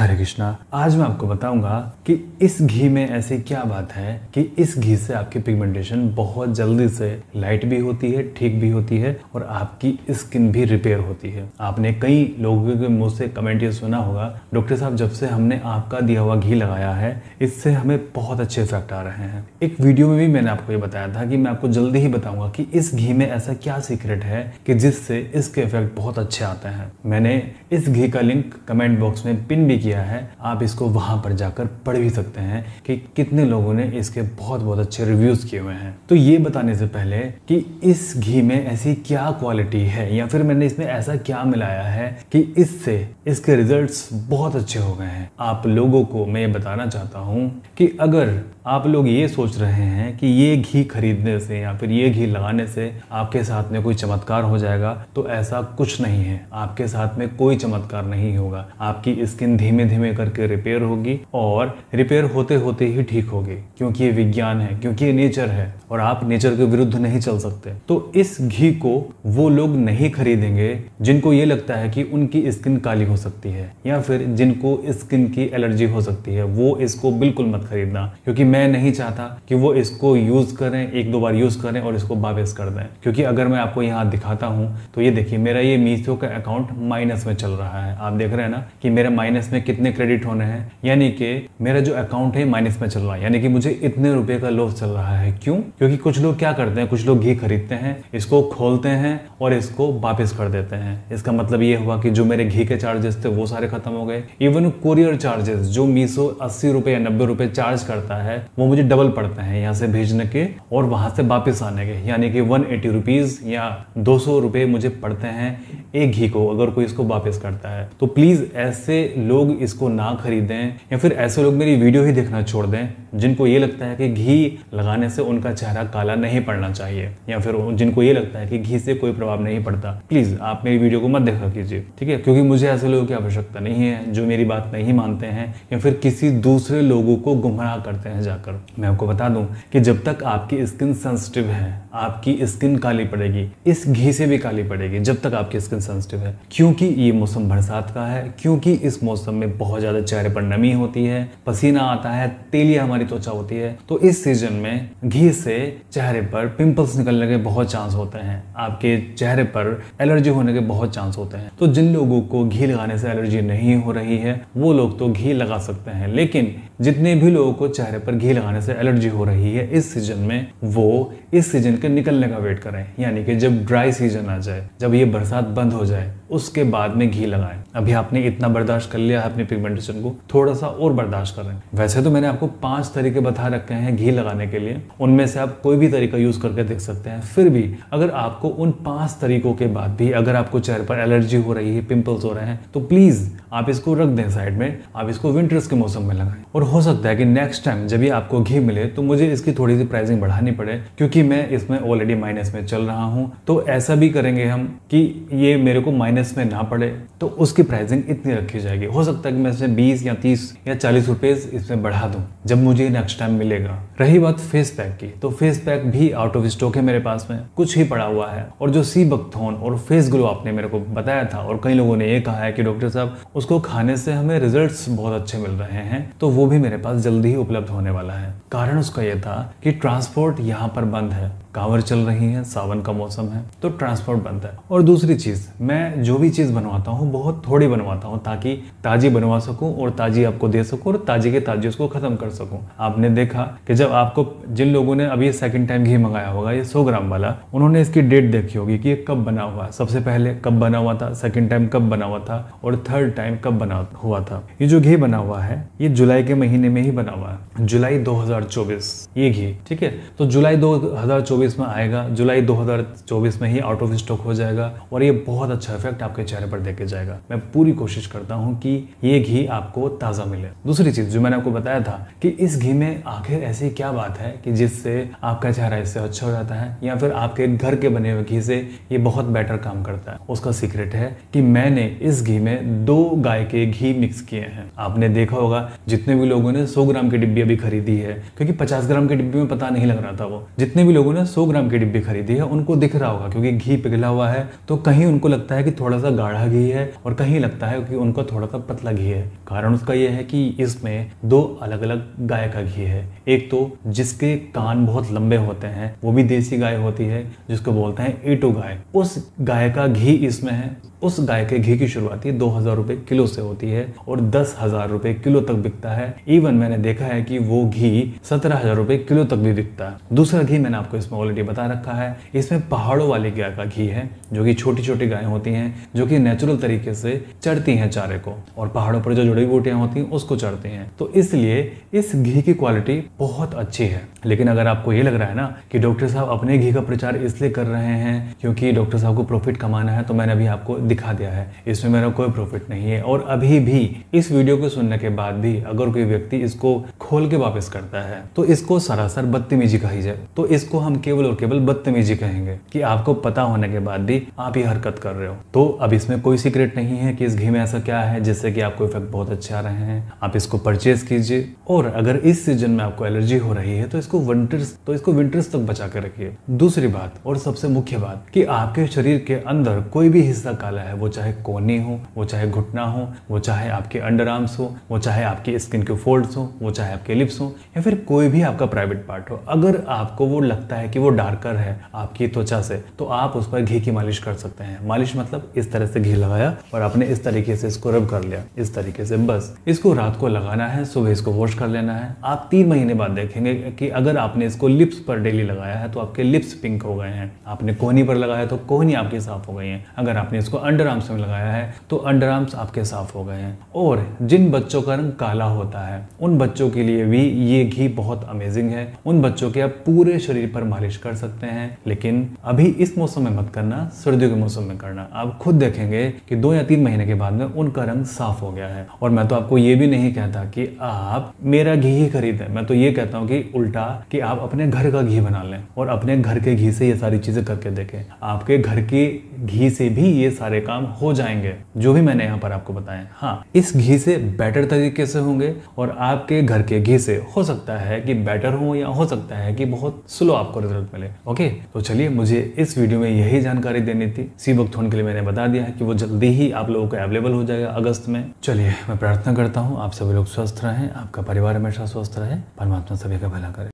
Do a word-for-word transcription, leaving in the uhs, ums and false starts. हरे कृष्णा। आज मैं आपको बताऊंगा कि इस घी में ऐसी क्या बात है कि इस घी से आपकी पिगमेंटेशन बहुत जल्दी से लाइट भी होती है, ठीक भी होती है और आपकी स्किन भी रिपेयर होती है। आपने कई लोगों के मुंह से कमेंट ये सुना होगा, डॉक्टर साहब जब से हमने आपका दिया हुआ घी लगाया है इससे हमें बहुत अच्छे इफेक्ट आ रहे हैं। एक वीडियो में भी मैंने आपको ये बताया था कि मैं आपको जल्दी ही बताऊंगा कि इस घी में ऐसा क्या सीक्रेट है कि जिससे इसके इफेक्ट बहुत अच्छे आते हैं। मैंने इस घी का लिंक कमेंट बॉक्स में पिन भी किया है, आप इसको वहां पर जाकर पढ़ भी सकते हैं कि कितने लोगों ने इसके बहुत बहुत अच्छे रिव्यूज किए हुए हैं। तो ये बताने से पहले कि इस घी में ऐसी क्या क्वालिटी है या फिर मैंने इसमें ऐसा क्या मिलाया है कि इससे इसके रिजल्ट्स बहुत अच्छे हो गए हैं, आप लोगों को मैं ये बताना चाहता हूँ कि अगर आप लोग ये सोच रहे हैं कि ये घी खरीदने से या फिर ये घी लगाने से आपके साथ में कोई चमत्कार हो जाएगा, तो ऐसा कुछ नहीं है। आपके साथ में कोई चमत्कार नहीं होगा, आपकी स्किन धीमे धीमे करके रिपेयर होगी और रिपेयर होते होते ही ठीक होगी, क्योंकि ये विज्ञान है, क्योंकि ये नेचर है और आप नेचर के विरुद्ध नहीं चल सकते। तो इस घी को वो लोग नहीं खरीदेंगे जिनको ये लगता है कि उनकी स्किन काली हो सकती है या फिर जिनको स्किन की एलर्जी हो सकती है, वो इसको बिल्कुल मत खरीदना, क्योंकि मैं नहीं चाहता कि वो इसको यूज करें, एक दो बार यूज करें और इसको वापस कर दें। क्योंकि अगर मैं आपको यहाँ दिखाता हूँ तो ये देखिए, मेरा ये मीशो का अकाउंट माइनस में चल रहा है। आप देख रहे हैं ना कि मेरा माइनस में कितने क्रेडिट होने हैं, यानी कि मेरा जो अकाउंट है माइनस में चल रहा है, यानी कि मुझे इतने रुपए का लॉस चल रहा है। क्यों? क्योंकि कुछ लोग क्या करते हैं, कुछ लोग घी खरीदते हैं, इसको खोलते हैं और इसको वापस कर देते हैं। इसका मतलब ये हुआ कि जो मेरे घी के चार्जेस थे वो सारे खत्म हो गए। इवन कोरियर चार्जेस जो मीशो अस्सी रुपए या नब्बे रुपए चार्ज करता है वो मुझे डबल पड़ते हैं, यहाँ से भेजने के और वहां से वापस आने के, यानी कि वन एटी रुपीज या दो सौ रुपए मुझे पड़ते हैं एक घी को अगर कोई इसको वापस करता है। तो प्लीज ऐसे लोग इसको ना खरीदें, या फिर ऐसे लोग मेरी वीडियो ही देखना छोड़ दें जिनको ये लगता है कि घी लगाने से उनका चेहरा काला नहीं पड़ना चाहिए, या फिर जिनको ये लगता है कि घी से कोई प्रभाव नहीं पड़ता। प्लीज आप मेरी वीडियो को मत देखा कीजिए, ठीक है, क्योंकि मुझे ऐसे लोगों की आवश्यकता नहीं है जो मेरी बात नहीं मानते हैं या फिर किसी दूसरे लोगों को गुमराह करते हैं जाकर। मैं आपको बता दूं कि जब तक आपकी स्किन सेंसिटिव है आपकी स्किन काली पड़ेगी, इस घी से भी काली पड़ेगी जब तक आपकी स्किन सेंसिटिव है। क्योंकि ये मौसम बरसात का है, क्योंकि इस मौसम में बहुत ज्यादा चेहरे पर नमी होती है, पसीना आता है, तेलिया हमारी त्वचा होती है, तो इस सीजन में घी से चेहरे पर पिंपल्स निकलने के बहुत चांस होते हैं, आपके चेहरे पर एलर्जी होने के बहुत चांस होते हैं। तो जिन लोगों को घी लगाने से एलर्जी नहीं हो रही है वो लोग तो घी लगा सकते हैं, लेकिन जितने भी लोगों को चेहरे पर घी लगाने से एलर्जी हो रही है इस सीजन में, वो इस सीजन के निकलने का वेट करें, यानी कि जब ड्राई सीजन आ जाए, जब ये बरसात बंद हो जाए उसके बाद में घी लगाएं। अभी आपने इतना बर्दाश्त कर लिया है अपने पिगमेंटेशन को, थोड़ा सा और बर्दाश्त करें। वैसे तो मैंने आपको पांच तरीके बता रखे हैं घी लगाने के लिए, उनमें से आप कोई भी तरीका यूज करके देख सकते हैं। फिर भी अगर आपको उन पांच तरीकों के बाद भी अगर आपको चेहरे पर एलर्जी हो रही है, पिंपल्स हो रहे हैं, तो प्लीज आप इसको रख दें साइड में, आप इसको विंटर्स के मौसम में लगाएं। और हो सकता है कि नेक्स्ट टाइम जब भी आपको घी मिले तो मुझे इसकी थोड़ी सी प्राइसिंग बढ़ानी पड़े, क्योंकि मैं इसमें ऑलरेडी माइनस में चल रहा हूं। तो ऐसा भी करेंगे हम कि ये मेरे को माइनस में ना पड़े, तो उसकी प्राइसिंग इतनी रखी जाएगी। हो सकता है कि मैं इसमें बीस या तीस या चालीस रुपए इसमें बढ़ा दूं जब मुझे नेक्स्ट टाइम मिलेगा। रही बात फेस पैक की, तो फेस पैक भी आउट ऑफ स्टॉक है, मेरे पास में कुछ ही पड़ा हुआ है। और जो सी बक थॉर्न और फेस ग्लो आपने मेरे को बताया था और कई लोगों ने यह कहा है कि डॉक्टर साहब उसको खाने से हमें रिजल्ट्स बहुत अच्छे मिल रहे हैं, तो वो भी मेरे पास जल्दी ही उपलब्ध होने वाला है। कारण उसका यह था कि ट्रांसपोर्ट यहाँ पर बंद है, कांवर चल रही है, सावन का मौसम है, तो ट्रांसपोर्ट बंद है। और दूसरी चीज, मैं जो भी चीज बनवाता हूँ बहुत थोड़ी बनवाता हूँ ताकि ताजी बनवा सकूँ और ताजी आपको दे सकूँ और ताजी के ताजी उसको खत्म कर सकूँ। आपने देखा कि जब आपको जिन लोगों ने अभी सेकंड टाइम घी मंगाया होगा, ये सौ ग्राम वाला, उन्होंने इसकी डेट देखी होगी कि ये कब बना हुआ है, सबसे पहले कब बना हुआ था, सेकेंड टाइम कब बना हुआ था और थर्ड टाइम कब बना हुआ था। ये जो घी बना हुआ है ये जुलाई के महीने में ही बना हुआ है, जुलाई दो हजार चौबीस ये घी, ठीक है। तो जुलाई दो हजार चौबीस में आएगा, जुलाई दो हजार चौबीस में ही आउट ऑफ स्टॉक हो जाएगा और ये बहुत अच्छा इफेक्ट आपके चेहरे पर देके जाएगा। मैं पूरी कोशिश करता हूं कि ये घी आपको ताजा मिले। दूसरी चीज जो मैंने आपको बताया था कि इस घी में आखिर ऐसी क्या बात है कि जिससे आपका चेहरा इससे अच्छा हो जाता है या फिर आपके घर के बने हुए घी से ये बहुत बेटर काम करता है, उसका सीक्रेट है कि मैंने इस घी में दो गाय के घी मिक्स किए हैं। आपने देखा होगा जितने भी लोगों ने सौ ग्राम की डिब्बी अभी खरीदी है, क्योंकि पचास ग्राम की डिब्बी में पता नहीं लग रहा था, वो जितने भी लोगों ने सौ ग्राम के डिब्बे खरीदी है उनको दिख रहा होगा क्योंकि घी पिघला हुआ है, तो कहीं उनको लगता है कि थोड़ा सा गाढ़ा घी है और कहीं लगता है कि उनका थोड़ा सा पतला घी है। कारण उसका यह है कि इसमें दो अलग अलग गाय का घी है, एक तो जिसके कान बहुत लंबे होते हैं वो भी देसी गाय होती है जिसको बोलते हैं एटो गाय, उस गाय का घी इसमें है। उस गाय के घी की शुरुआत दो हजार रुपए किलो से होती है और दस हजार रुपए किलो तक बिकता है। इवन मैंने देखा है कि वो घी सत्रह हजार रुपए किलो तक भी बिकता है। दूसरा घी मैंने आपको इसमें ऑलरेडी बता रखा है, इसमें पहाड़ों वाली गाय का घी है जो कि छोटी छोटी गाय होती हैं जो कि नेचुरल तरीके से चढ़ती हैं चारे को और पहाड़ों पर जो जड़ी बूटियां होती हैं उसको चढ़ती हैं, तो इसलिए इस घी की क्वालिटी बहुत अच्छी है। लेकिन अगर आपको ये लग रहा है ना कि डॉक्टर साहब अपने घी का प्रचार इसलिए कर रहे हैं क्योंकि डॉक्टर साहब को प्रॉफिट कमाना है, तो मैंने अभी आपको दिखा दिया है इसमें मेरा कोई प्रॉफिट नहीं है। और अभी भी इस वीडियो को सुनने के बाद भी अगर कोई व्यक्ति इसको खोल के वापस करता है तो इसको सरासर बदतमीजी कही जाए, तो इसको हम केवल और केवल बदतमीजी कहेंगे कि आपको पता होने के बाद भी आप ये हरकत कर रहे हो। तो अब इसमें कोई सीक्रेट नहीं है कि इस घी में ऐसा क्या है जिससे कि आपको इफेक्ट बहुत अच्छे आ रहे हैं। आप इसको परचेज कीजिए और अगर इस सीजन में आपको एलर्जी हो रही है तो इसको विंटर्स तो इसको विंटर्स तक बचा के रखिए। दूसरी बात और सबसे मुख्य बात कि आपके शरीर के अंदर कोई भी हिस्सा काला है, वो चाहे कोहनी हो, वो चाहे घुटना हो, वो चाहे आपके अंडर आर्म्स हो, वो चाहे आपकी स्किन के फोल्ड्स हो, वो चाहे आपके लिप्स हो या फिर कोई भी आपका प्राइवेट पार्ट हो, अगर आपको वो लगता है कि वो डार्कर है आपकी त्वचा से तो आप उस पर घी की मालिश कर सकते हैं। मालिश मतलब इस तरह से घी लगाया और आपने इस तरीके से इसको रब कर लिया, इस तरीके से बस इसको रात को लगाना है, सुबह इसको वॉश कर लेना है। आप तीन महीने बाद देखेंगे कि अगर आपने इसको लिप्स पर डेली लगाया है तो आपके लिप्स पिंक हो गए हैं, आपने कोहनी पर लगाया तो कोहनी आपकी साफ हो गई है, अगर आपने इसको अंडर आर्म्स में लगाया है तो अंडर आर्म्स आपके साफ हो गए हैं। और जिन बच्चों का रंग काला होता है उन बच्चों के लिए भी ये घी बहुत अमेजिंग है। उन बच्चों के आप पूरे शरीर पर मालिश कर सकते हैं, लेकिन अभी इस मौसम में मत करना, सर्दियों के मौसम में करना। आप खुद देखेंगे कि दो या तीन महीने के बाद में उनका रंग साफ हो गया है। और मैं तो आपको ये भी नहीं कहता कि आप मेरा घी ही खरीदें, मैं तो ये कहता हूँ कि उल्टा कि आप अपने घर का घी बना लें और अपने घर के घी से ये सारी चीजें करके देखें, आपके घर के घी से भी ये सारे काम हो जाएंगे जो भी मैंने यहाँ पर आपको बताया। हाँ, इस घी से बेटर तरीके से होंगे और आपके घर के घी से हो सकता है कि बेटर हो या हो सकता है कि बहुत स्लो आपको रिजल्ट मिले। ओके, तो चलिए, मुझे इस वीडियो में यही जानकारी देनी थी। सी बक थॉर्न के लिए मैंने बता दिया है कि वो जल्दी ही आप लोगों को अवेलेबल हो जाएगा अगस्त में। चलिए, मैं प्रार्थना करता हूँ आप सभी लोग स्वस्थ रहें, आपका परिवार हमेशा स्वस्थ रहे, परमात्मा सभी का भला करे।